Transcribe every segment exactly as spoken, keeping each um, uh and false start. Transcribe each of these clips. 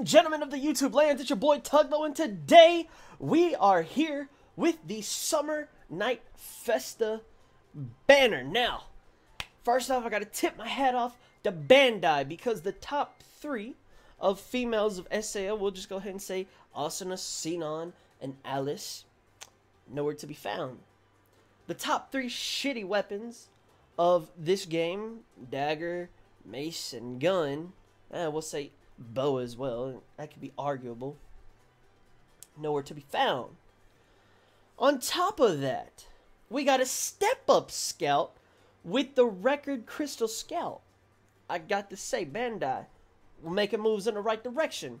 and gentlemen of the YouTube lands, it's your boy Tuglo, and today we are here with the Summer Night Festa banner. Now, first off, I gotta tip my hat off to Bandai, because the top three of females of S A O, we'll just go ahead and say Asuna, Sinon, and Alice, nowhere to be found. The top three shitty weapons of this game, dagger, mace, and gun, and we'll say bow as well, that could be arguable, nowhere to be found. On top of that, we got a step-up scout with the record crystal scout. I got to say, Bandai, we're making moves in the right direction.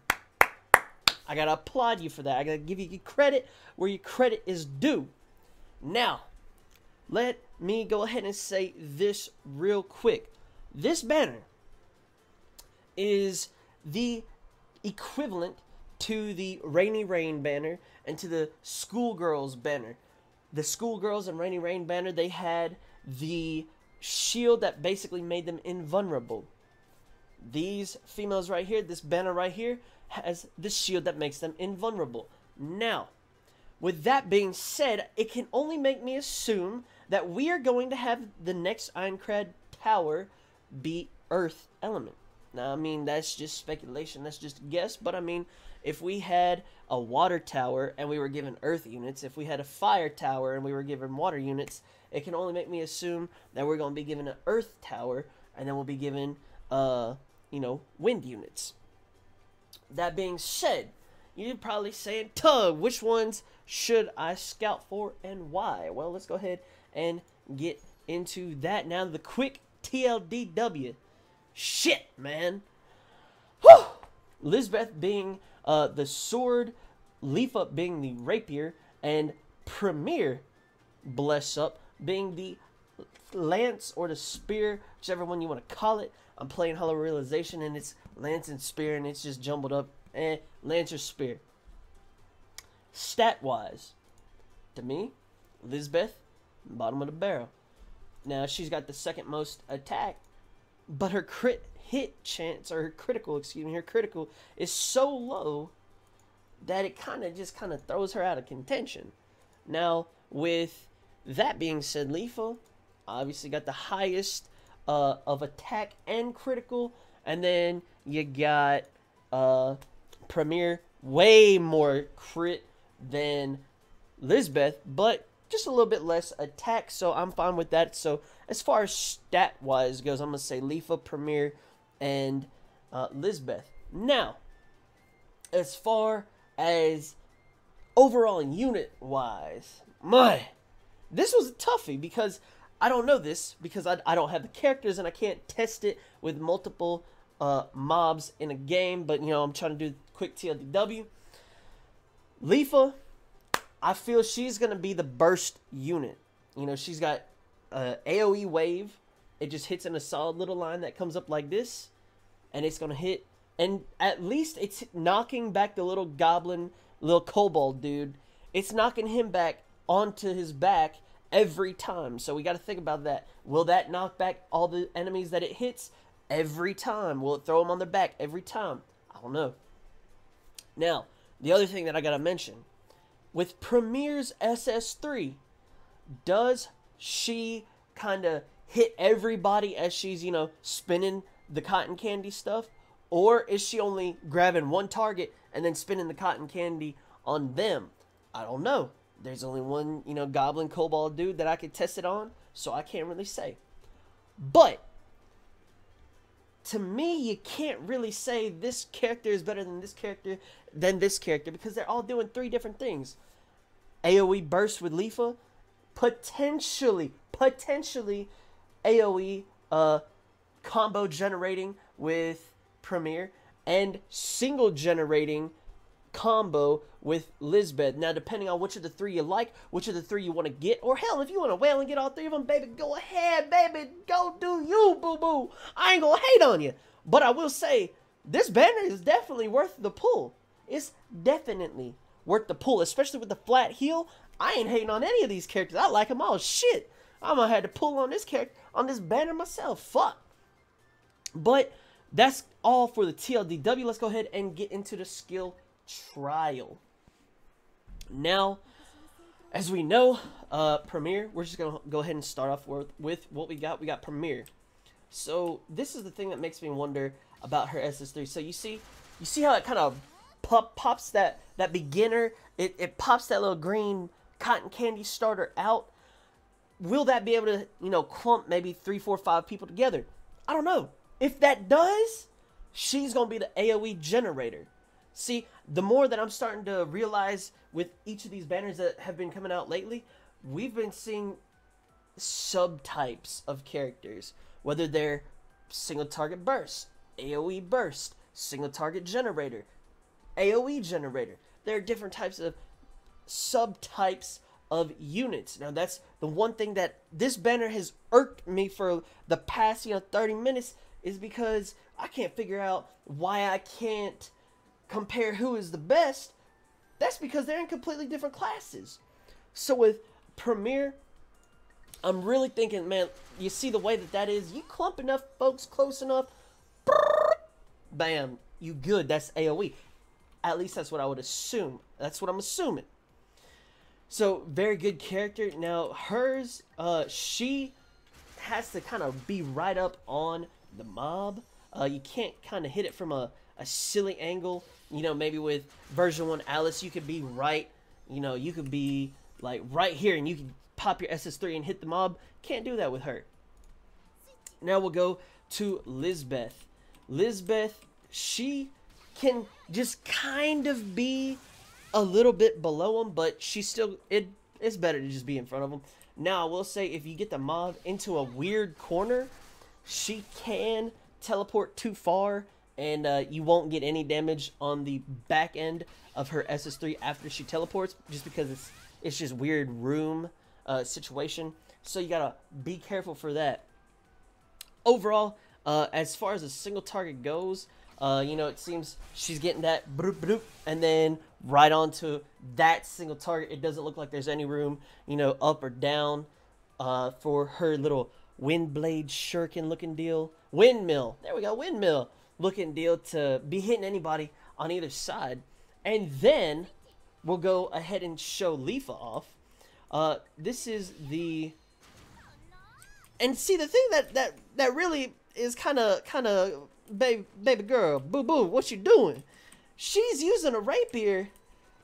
I gotta applaud you for that. I gotta give you credit where your credit is due. Now, let me go ahead and say this real quick. This banner is the equivalent to the Rainy Rain banner and to the Schoolgirls banner. The Schoolgirls and Rainy Rain banner, they had the shield that basically made them invulnerable. These females right here, this banner right here, has the shield that makes them invulnerable. Now, with that being said, it can only make me assume that we are going to have the next Aincrad tower be Earth element. Now, I mean, that's just speculation, that's just a guess, but I mean, if we had a water tower and we were given earth units, if we had a fire tower and we were given water units, it can only make me assume that we're going to be given an earth tower, and then we'll be given, uh, you know, wind units. That being said, you're probably saying, Tug, which ones should I scout for and why? Well, let's go ahead and get into that now. The quick T L D W. Shit, man. Whew! Lizbeth being uh, the sword, Leafa being the rapier, and Premiere, bless up, being the lance or the spear, whichever one you want to call it. I'm playing Hollow Realization, and it's lance and spear, and it's just jumbled up. Eh, lance or spear. Stat-wise, to me, Lizbeth, bottom of the barrel. Now, she's got the second most attack, but her crit hit chance, or her critical, excuse me, her critical is so low that it kind of just kind of throws her out of contention. Now, with that being said, Leafa obviously got the highest uh, of attack and critical, and then you got uh, Premiere, way more crit than Lizbeth, but just a little bit less attack, so I'm fine with that. So as far as stat-wise goes, I'm going to say Leafa, Premiere, and uh, Lizbeth. Now, as far as overall unit-wise, my, this was a toughie because I don't know this, because I, I don't have the characters and I can't test it with multiple uh, mobs in a game, but, you know, I'm trying to do quick T L D W. Leafa, I feel she's going to be the burst unit. You know, she's got uh, AoE wave. It just hits in a solid little line that comes up like this, and it's going to hit. And at least it's knocking back the little goblin, little kobold dude. It's knocking him back onto his back every time. So we got to think about that. Will that knock back all the enemies that it hits every time? Will it throw them on their back every time? I don't know. Now, the other thing that I got to mention, with Premier's S S three, does she kind of hit everybody as she's, you know, spinning the cotton candy stuff? Or is she only grabbing one target and then spinning the cotton candy on them? I don't know. There's only one, you know, goblin kobold dude that I could test it on, so I can't really say. But to me, you can't really say this character is better than this character than this character, because they're all doing three different things. AoE burst with Leafa, potentially, potentially AoE uh, combo generating with Premiere, and single generating combo with Lizbeth. Now, depending on which of the three you like, which of the three you want to get, or hell, if you want to whale and get all three of them, baby, go ahead, baby, go do you, boo-boo. I ain't gonna hate on you, but I will say this banner is definitely worth the pull. It's definitely worth the pull, especially with the flat heel. I ain't hating on any of these characters. I like them all. Shit, I'm gonna have to pull on this character, on this banner myself. Fuck. But that's all for the T L D W. Let's go ahead and get into the skill trial. Now, as we know, uh, Premiere, we're just going to go ahead and start off with, with what we got. We got Premiere. So this is the thing that makes me wonder about her S S three. So you see, you see how it kind of pop, pops that, that beginner, it, it pops that little green cotton candy starter out. Will that be able to, you know, clump maybe three, four, five people together? I don't know. If that does, she's going to be the AoE generator. See, the more that I'm starting to realize with each of these banners that have been coming out lately, we've been seeing subtypes of characters, whether they're single target burst, AoE burst, single target generator, AoE generator. There are different types of subtypes of units. Now that's the one thing that this banner has irked me for the past, you know, thirty minutes, is because I can't figure out why I can't compare who is the best. That's because they're in completely different classes. So with Premiere, I'm really thinking, man, you see the way that that is, you clump enough folks close enough, bam, you good. That's AoE. At least that's what I would assume. That's what I'm assuming. So very good character. Now hers, uh, she has to kind of be right up on the mob. Uh, you can't kind of hit it from a, a silly angle. You know, maybe with version one Alice, you could be right, you know, you could be like right here and you can pop your S S three and hit the mob. Can't do that with her. Now we'll go to Lizbeth. Lizbeth, she can just kind of be a little bit below him, but she still, it it's better to just be in front of him. Now I will say, if you get the mob into a weird corner, she can teleport too far, and uh, you won't get any damage on the back end of her S S three after she teleports, just because it's it's just weird room uh, situation. So you gotta be careful for that. Overall, uh, as far as a single target goes, Uh, you know, it seems she's getting that bloop, bloop, and then right onto that single target. It doesn't look like there's any room, you know, up or down uh, for her little wind blade shuriken looking deal. Windmill. There we go. Windmill looking deal to be hitting anybody on either side. And then we'll go ahead and show Leafa off. Uh, this is the... And see, the thing that, that, that really is kind of kind of... Baby, baby girl, boo boo, what you doing? She's using a rapier,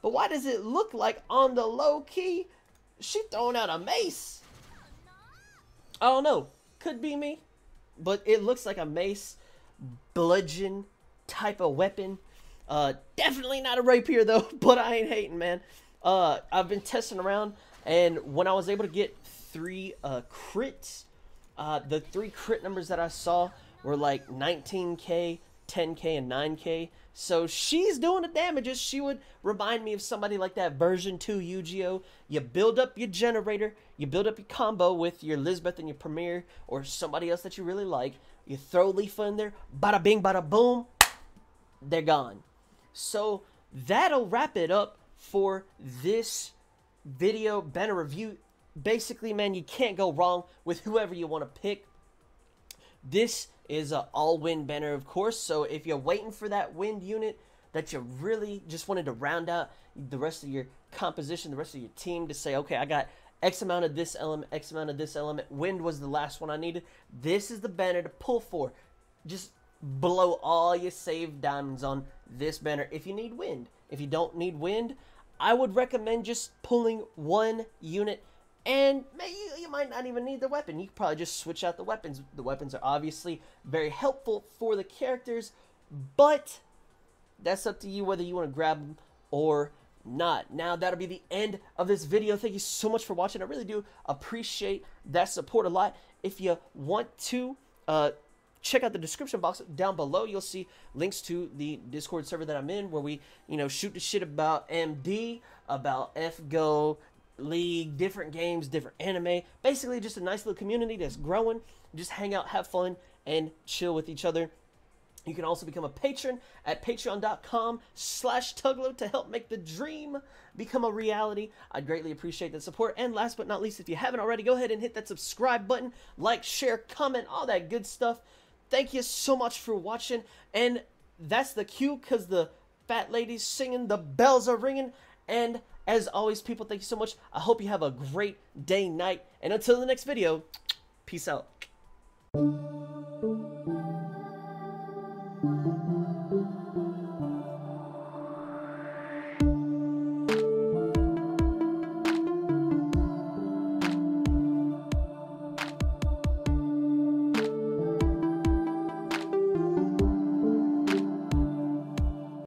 but why does it look like on the low key she throwing out a mace? I don't know. Could be me, but it looks like a mace, bludgeon type of weapon. Uh, definitely not a rapier though. But I ain't hating, man. Uh, I've been testing around, and when I was able to get three uh crits, uh, the three crit numbers that I saw were like nineteen K, ten K, and nine K. So she's doing the damages. She would remind me of somebody like that version two Yu-Gi-Oh. You build up your generator, you build up your combo with your Lizbeth and your Premiere, or somebody else that you really like. You throw Leafa in there, bada bing, bada boom, they're gone. So that'll wrap it up for this video banner review. Basically, man, you can't go wrong with whoever you want to pick. This is an all-win banner, of course, so if you're waiting for that wind unit that you really just wanted to round out the rest of your composition, the rest of your team, to say, okay, I got X amount of this element, X amount of this element, wind was the last one I needed, this is the banner to pull for. Just blow all your saved diamonds on this banner if you need wind. If you don't need wind, I would recommend just pulling one unit. And you, you might not even need the weapon. You could probably just switch out the weapons. The weapons are obviously very helpful for the characters, but that's up to you whether you want to grab them or not. Now, that'll be the end of this video. Thank you so much for watching. I really do appreciate that support a lot. If you want to, uh, check out the description box down below. You'll see links to the Discord server that I'm in, where we, you know, shoot the shit about M D, about F G O, League, different games, different anime. Basically just a nice little community that's growing. Just hang out, have fun, and chill with each other. You can also become a patron at patreon.com slash Tuglo to help make the dream become a reality. I'd greatly appreciate the support. And last but not least, if you haven't already, go ahead and hit that subscribe button, like, share, comment, all that good stuff. Thank you so much for watching, and that's the cue because the fat lady's singing, the bells are ringing, and as always, people, thank you so much. I hope you have a great day, night, and until the next video, peace out.